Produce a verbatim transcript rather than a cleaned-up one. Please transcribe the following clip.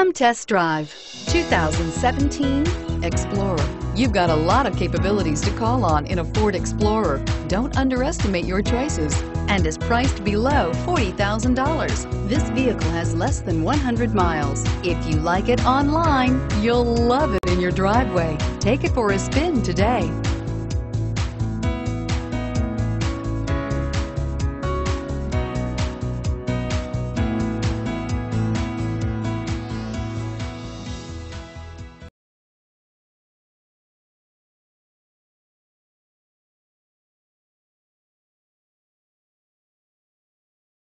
Come test drive twenty seventeen Explorer. You've got a lot of capabilities to call on in a Ford Explorer. Don't underestimate your choices and is priced below forty thousand dollars. This vehicle has less than one hundred miles. If you like it online, you'll love it in your driveway. Take it for a spin today.